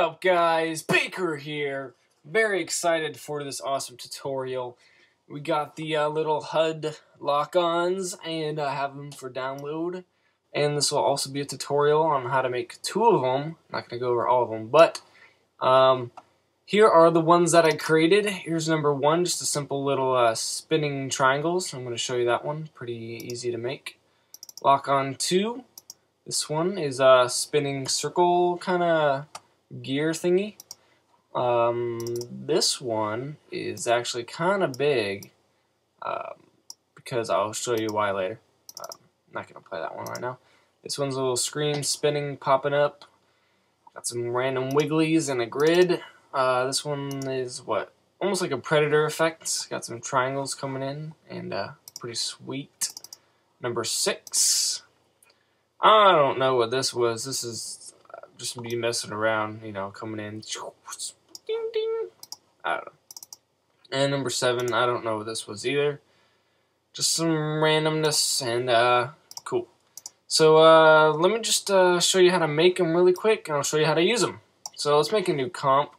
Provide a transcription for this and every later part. What's up, guys? Baker here. Very excited for this awesome tutorial. We got the little HUD lock-ons, and I have them for download. And this will also be a tutorial on how to make two of them. I'm not going to go over all of them, but here are the ones that I created. Here's number one, just a simple little spinning triangles. I'm going to show you that one. Pretty easy to make. Lock-on two. This one is a spinning circle kind of gear thingy. This one is actually kind of big because I'll show you why later. I'm not going to play that one right now. This one's a little screen spinning, popping up. Got some random wigglies and a grid. This one is what? Almost like a predator effect. Got some triangles coming in and pretty sweet. Number six. I don't know what this was. This is just me messing around, you know, coming in. Ding, ding. I don't know. And number seven, I don't know what this was either. Just some randomness and cool. So let me just show you how to make them really quick, and I'll show you how to use them. So let's make a new comp,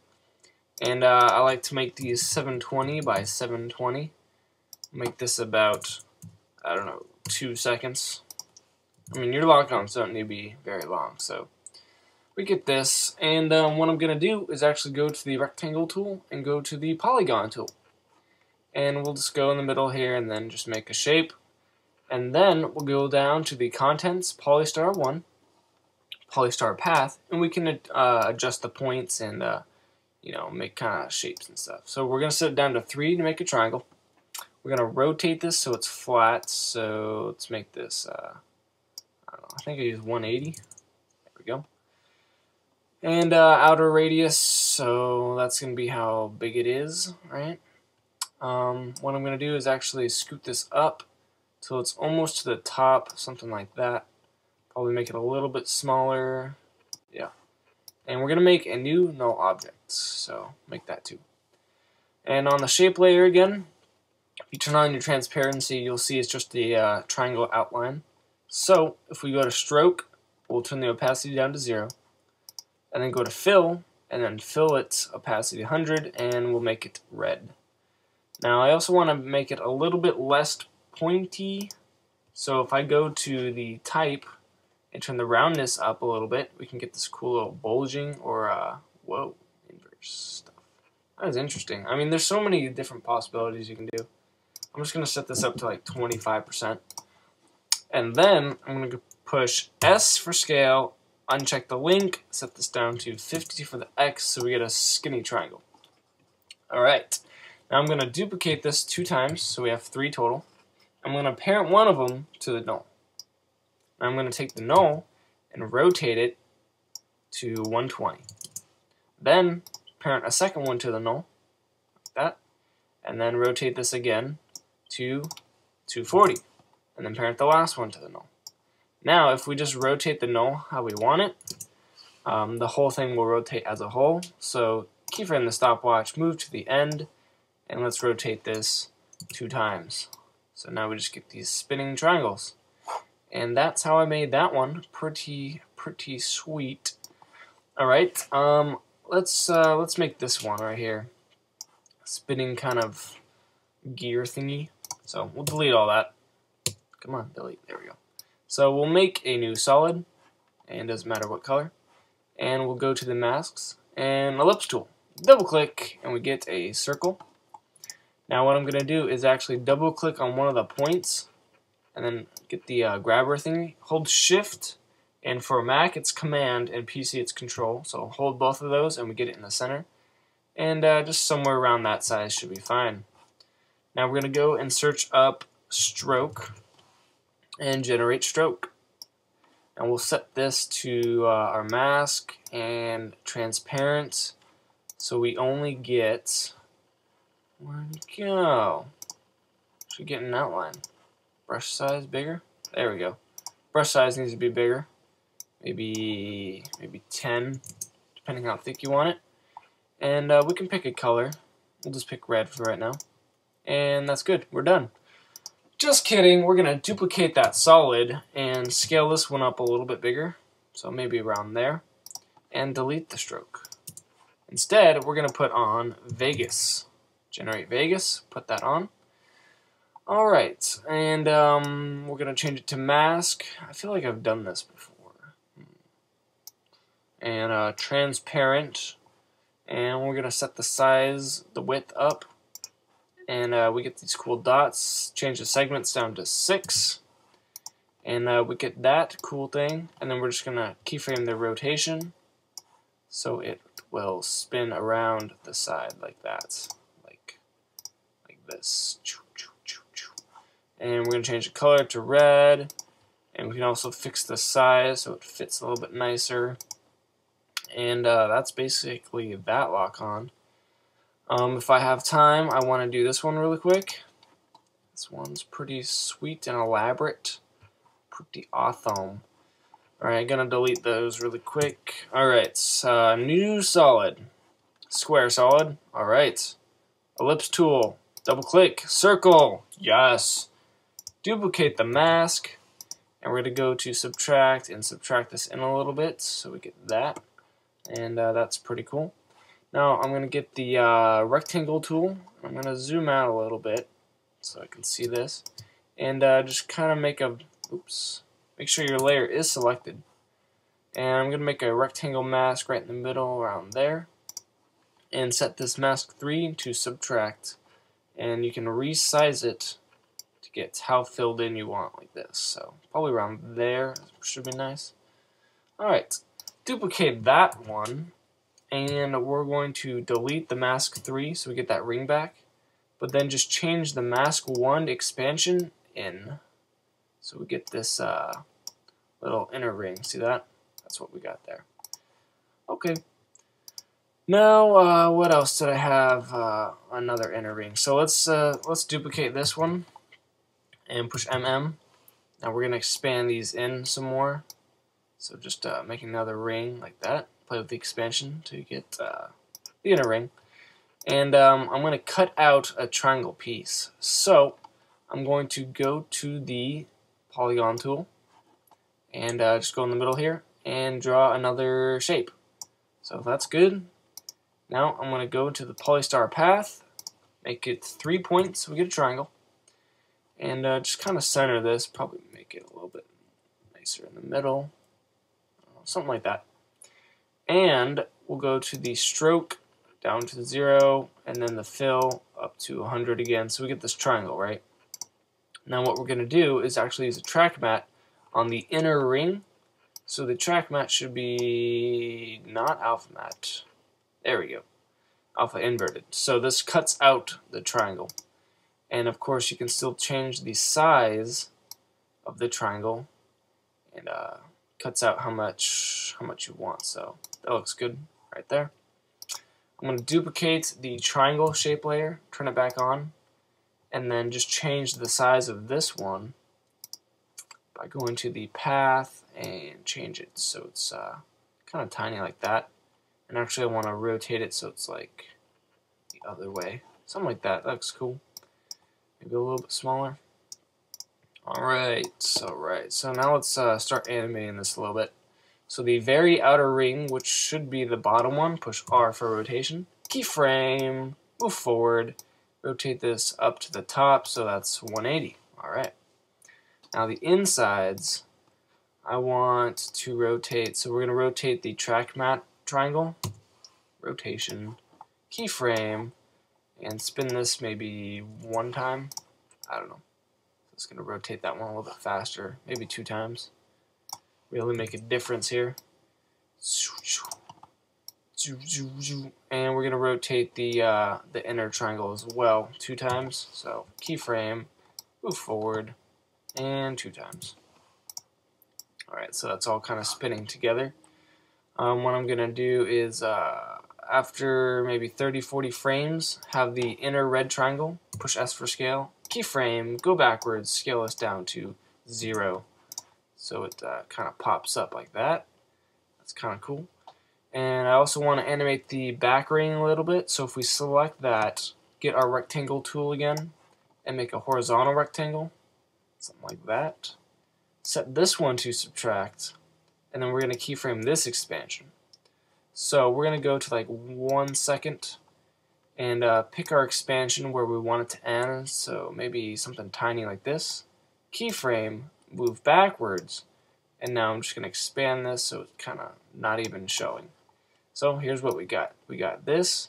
and I like to make these 720 by 720. Make this about, I don't know, 2 seconds. I mean, your lock-ons don't need to be very long, so we get this, and what I'm going to do is actually go to the rectangle tool and go to the polygon tool, and we'll just go in the middle here and then just make a shape, and then we'll go down to the contents, polystar 1, polystar path, and we can adjust the points and you know, make kind of shapes and stuff. So we're going to set it down to 3 to make a triangle. We're going to rotate this so it's flat, so let's make this I think I use 180. There we go. And outer radius, so that's going to be how big it is, right? What I'm going to do is actually scoot this up till it's almost to the top, something like that. Probably make it a little bit smaller. Yeah. And we're going to make a new null object, so make that too. And on the shape layer again, if you turn on your transparency, you'll see it's just the triangle outline. So, if we go to stroke, we'll turn the opacity down to 0, and then go to fill, and then fill its opacity 100, and we'll make it red. Now, I also want to make it a little bit less pointy, so if I go to the type and turn the roundness up a little bit, we can get this cool little bulging or, whoa, inverse stuff. That is interesting. I mean, there's so many different possibilities you can do. I'm just going to set this up to like 25%. And then I'm going to push S for scale, uncheck the link, set this down to 50 for the X so we get a skinny triangle. Alright, now I'm going to duplicate this 2 times, so we have 3 total. I'm going to parent one of them to the null. Now I'm going to take the null and rotate it to 120. Then parent a second one to the null, like that, and then rotate this again to 240. And then parent the last one to the null. Now, if we just rotate the null how we want it, the whole thing will rotate as a whole. So, keyframe the stopwatch, move to the end, and let's rotate this 2 times. So now we just get these spinning triangles. And that's how I made that one. Pretty sweet. Alright, let's make this one right here. Spinning kind of gear thingy. So, we'll delete all that. Come on, delete. There we go. So we'll make a new solid, and doesn't matter what color. And we'll go to the masks and ellipse tool. Double click, and we get a circle. Now what I'm going to do is actually double click on one of the points, and then get the grabber thingy. Hold shift, and for Mac it's command, and PC it's control. So hold both of those, and we get it in the center. And just somewhere around that size should be fine. Now we're going to go and search up stroke. And generate stroke, and we'll set this to our mask and transparent, so we only get, where'd it go? Should get an outline. Brush size bigger. There we go. Brush size needs to be bigger, maybe 10, depending how thick you want it. And we can pick a color. We'll just pick red for right now, and that's good. We're done. Just kidding, we're gonna duplicate that solid and scale this one up a little bit bigger, so maybe around there, and delete the stroke. Instead, we're going to put on Vegas. Generate Vegas, put that on. All right, and we're going to change it to mask. I feel like I've done this before. And transparent, and we're going to set the size, the width up, and we get these cool dots, change the segments down to 6, and we get that cool thing, and then we're just going to keyframe the rotation so it will spin around the side like that, like this. And we're going to change the color to red, and we can also fix the size so it fits a little bit nicer. And that's basically that lock on. If I have time, I want to do this one really quick. This one's pretty sweet and elaborate. Pretty awesome. Alright, gonna delete those really quick. Alright, new solid. Square solid. Alright. Ellipse tool. Double click. Circle. Yes. Duplicate the mask. And we're gonna go to subtract and subtract this in a little bit so we get that. And that's pretty cool. Now I'm going to get the rectangle tool. I'm going to zoom out a little bit so I can see this, and just kind of make a, oops, make sure your layer is selected. And I'm going to make a rectangle mask right in the middle around there, and set this mask 3 to subtract, and you can resize it to get how filled in you want like this. So probably around there should be nice. Alright. Duplicate that one, and we're going to delete the mask 3 so we get that ring back, but then just change the mask 1 expansion in so we get this little inner ring. See that? That's what we got there. Okay. Now what else did I have? Another inner ring. So let's duplicate this one and push MM. Now we're gonna expand these in some more. So just make another ring like that. Play with the expansion to get the inner ring. And I'm going to cut out a triangle piece. So I'm going to go to the polygon tool and just go in the middle here and draw another shape. So that's good. Now I'm going to go to the polystar path, make it 3 points, so we get a triangle. And just kind of center this, probably make it a little bit nicer in the middle. Something like that. And we'll go to the stroke down to 0, and then the fill up to 100 again, so we get this triangle, right? Now what we're going to do is actually use a track mat on the inner ring. So the track mat should be not alpha mat. There we go. Alpha inverted. So this cuts out the triangle. And of course you can still change the size of the triangle, and cuts out how much you want, so that looks good right there. I'm going to duplicate the triangle shape layer, turn it back on, and then just change the size of this one by going to the path and change it so it's kind of tiny like that. And actually I want to rotate it so it's like the other way, something like that. That looks cool. Maybe a little bit smaller. Alright, so now let's start animating this a little bit. So the very outer ring, which should be the bottom one, push R for rotation, keyframe, move forward, rotate this up to the top, so that's 180. Alright. Now the insides, I want to rotate, so we're going to rotate the track mat triangle, rotation, keyframe, and spin this maybe 1 time, I don't know. It's going to rotate that one a little bit faster, maybe 2 times. Really make a difference here. And we're going to rotate the inner triangle as well 2 times. So keyframe, move forward, and 2 times. Alright, so that's all kind of spinning together. What I'm going to do is after maybe 30-40 frames, have the inner red triangle, push S for scale, keyframe, go backwards, scale this down to 0, so it kind of pops up like that. That's kind of cool. And I also want to animate the back ring a little bit, so if we select that, get our rectangle tool again, and make a horizontal rectangle, something like that. Set this one to subtract, and then we're going to keyframe this expansion. So we're going to go to like 1 second and pick our expansion where we want it to end. So maybe something tiny like this. Keyframe, move backwards, and now I'm just going to expand this so it's kind of not even showing. So here's what we got. We got this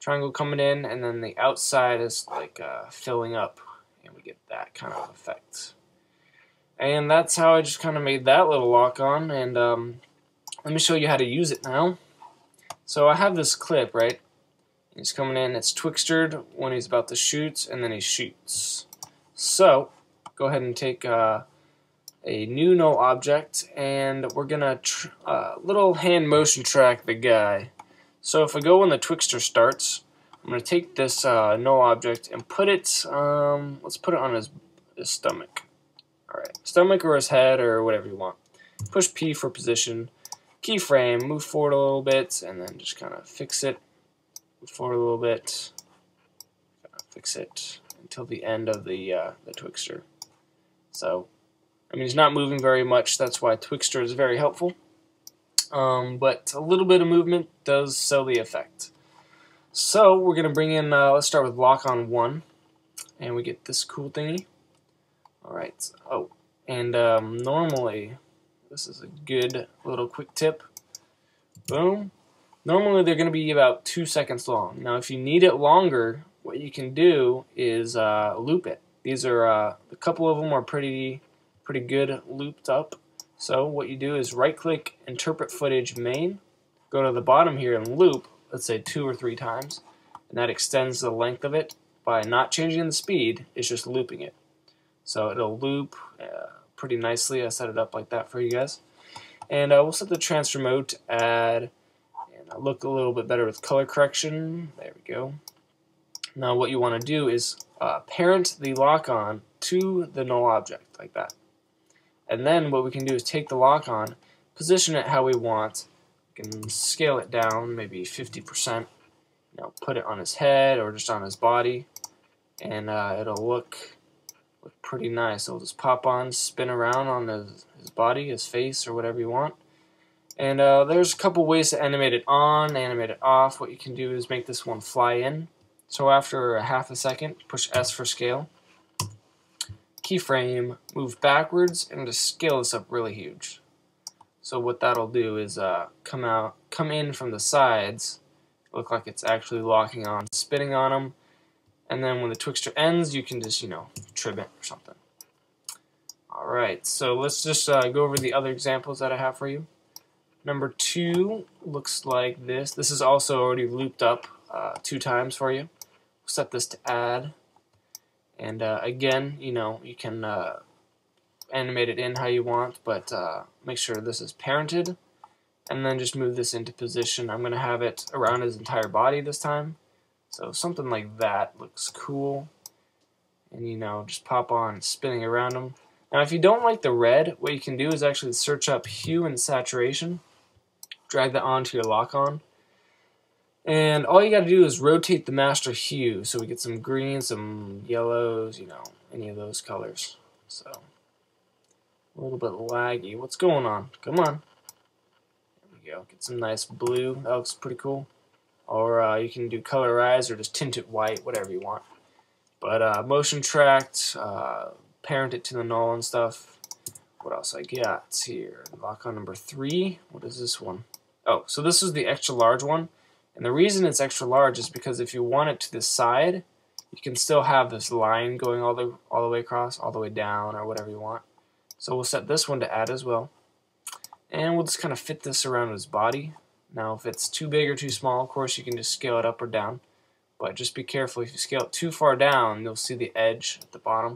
triangle coming in, and then the outside is like filling up, and we get that kind of effect. And that's how I just kind of made that little lock-on, and let me show you how to use it now. So I have this clip, right? He's coming in, it's Twixtored when he's about to shoot, and then he shoots. So go ahead and take a new null object, and we're going to little hand motion track the guy. So if I go when the Twixtor starts, I'm going to take this null object and put it, let's put it on his stomach. Alright, stomach or his head or whatever you want. Push P for position. Keyframe, move forward a little bit, and then just kind of fix it. Move forward a little bit, fix it until the end of the Twixtor. So, I mean, he's not moving very much. That's why Twixtor is very helpful. But a little bit of movement does sell the effect. So we're gonna bring in. Let's start with lock on 1, and we get this cool thingy. All right. Oh, and normally this is a good little quick tip. Boom. Normally they're gonna be about 2 seconds long. Now, if you need it longer, what you can do is loop it. These are a couple of them are pretty good looped up. So what you do is right-click, interpret footage main, go to the bottom here and loop, let's say 2 or 3 times, and that extends the length of it by not changing the speed, it's just looping it. So it'll loop pretty nicely. I set it up like that for you guys. And we'll set the transfer mode to add, and I look a little bit better with color correction. There we go. Now what you want to do is parent the lock-on to the null object, like that. And then what we can do is take the lock-on, position it how we want, we can scale it down maybe 50%, you know, put it on his head or just on his body, and it'll look pretty nice. It'll just pop on, spin around on his body, his face, or whatever you want. And there's a couple ways to animate it on, animate it off. What you can do is make this one fly in. So after a half a second, push S for scale. Keyframe, move backwards, and just scale this up really huge. So what that'll do is come in from the sides, look like it's actually locking on, spinning on them, and then when the Twixtor ends, you can just, you know, trim it or something. Alright, so let's just go over the other examples that I have for you. Number 2 looks like this. This is also already looped up 2 times for you. We'll set this to add. And again, you know, you can animate it in how you want, but make sure this is parented, and then just move this into position. I'm going to have it around his entire body this time, so something like that looks cool. And you know, just pop on, spinning around him. Now, if you don't like the red, what you can do is actually search up hue and saturation, drag that onto your lock-on. And all you got to do is rotate the master hue, so we get some greens, some yellows, you know, any of those colors. So, a little bit laggy. What's going on? Come on. There we go. Get some nice blue. That looks pretty cool. Or you can do colorize or just tint it white, whatever you want. But motion tracked, parent it to the null and stuff. What else I got here? Lock on number 3. What is this one? Oh, so this is the extra large one. And the reason it's extra large is because if you want it to this side, you can still have this line going all the way across, all the way down, or whatever you want. So we'll set this one to add as well. And we'll just kind of fit this around his body. Now if it's too big or too small, of course you can just scale it up or down. But just be careful, if you scale it too far down, you'll see the edge at the bottom.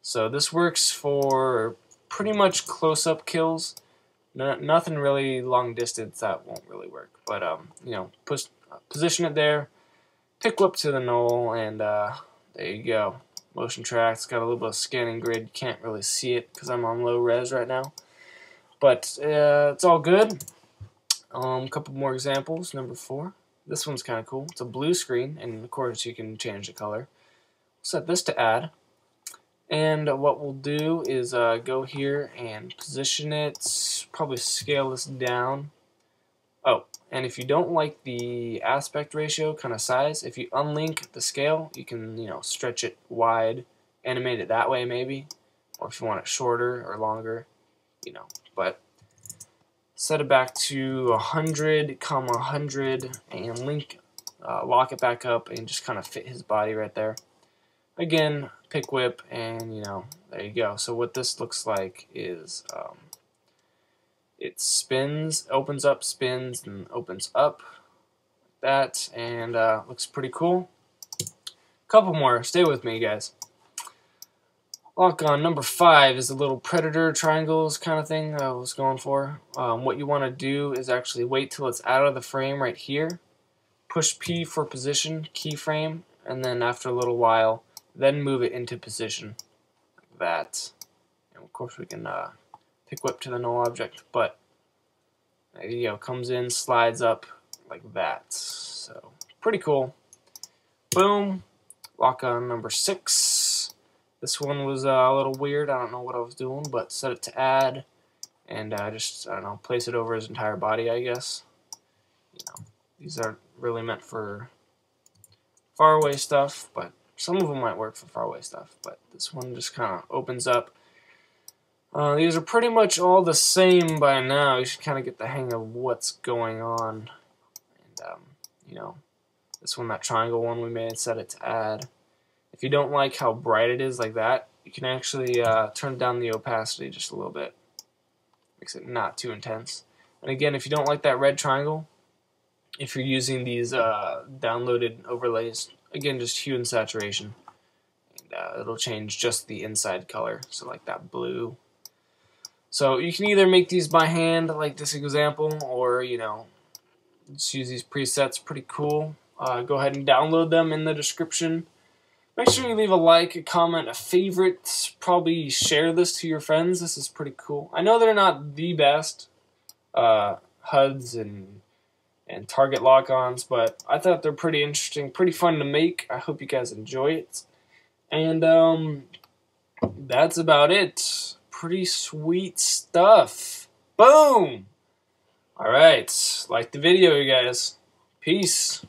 So this works for pretty much close-up kills. Nothing really long distance, that won't really work, but you know, position it there, pick up to the null, and there you go. Motion track's got a little bit of scanning grid, can't really see it because I'm on low res right now, but it's all good. Couple more examples. Number 4, this one's kind of cool. It's a blue screen, and of course you can change the color. Set this to add. And what we'll do is go here and position it, probably scale this down. Oh, And if you don't like the aspect ratio kind of size, if you unlink the scale, you can, stretch it wide, animate it that way maybe, or if you want it shorter or longer, but set it back to 100, 100 and lock it back up and just kind of fit his body right there. Again, pick whip and there you go. So what this looks like is it spins, opens up, spins, and opens up like that, and looks pretty cool. Couple more, stay with me guys. Lock on number 5 is the little predator triangles kind of thing that I was going for. What you want to do is actually wait till it's out of the frame right here, push P for position, keyframe, and then after a little while, then move it into position like that. And of course we can pick whip to the null object, but there you go, comes in, slides up like that. So pretty cool. Boom. Lock on number 6. This one was a little weird, I don't know what I was doing, but set it to add, and just, I don't know, place it over his entire body, I guess. These aren't really meant for faraway stuff, but some of them might work for faraway stuff, but this one just kind of opens up. These are pretty much all the same by now. You should kind of get the hang of what's going on. And, this one, that triangle one we made, set it to add. If you don't like how bright it is like that, you can actually turn down the opacity just a little bit. Makes it not too intense. And again, if you don't like that red triangle, if you're using these downloaded overlays, again, just hue and saturation. And, it'll change just the inside color, so like that blue. So you can either make these by hand, like this example, or, just use these presets. Pretty cool. Go ahead and download them in the description. Make sure you leave a like, a comment, a favorite, probably share this to your friends. This is pretty cool. I know they're not the best HUDs and target lock-ons, but I thought they're pretty interesting, pretty fun to make. I hope you guys enjoy it. And that's about it. Pretty sweet stuff. Boom! Alright, like the video, you guys. Peace.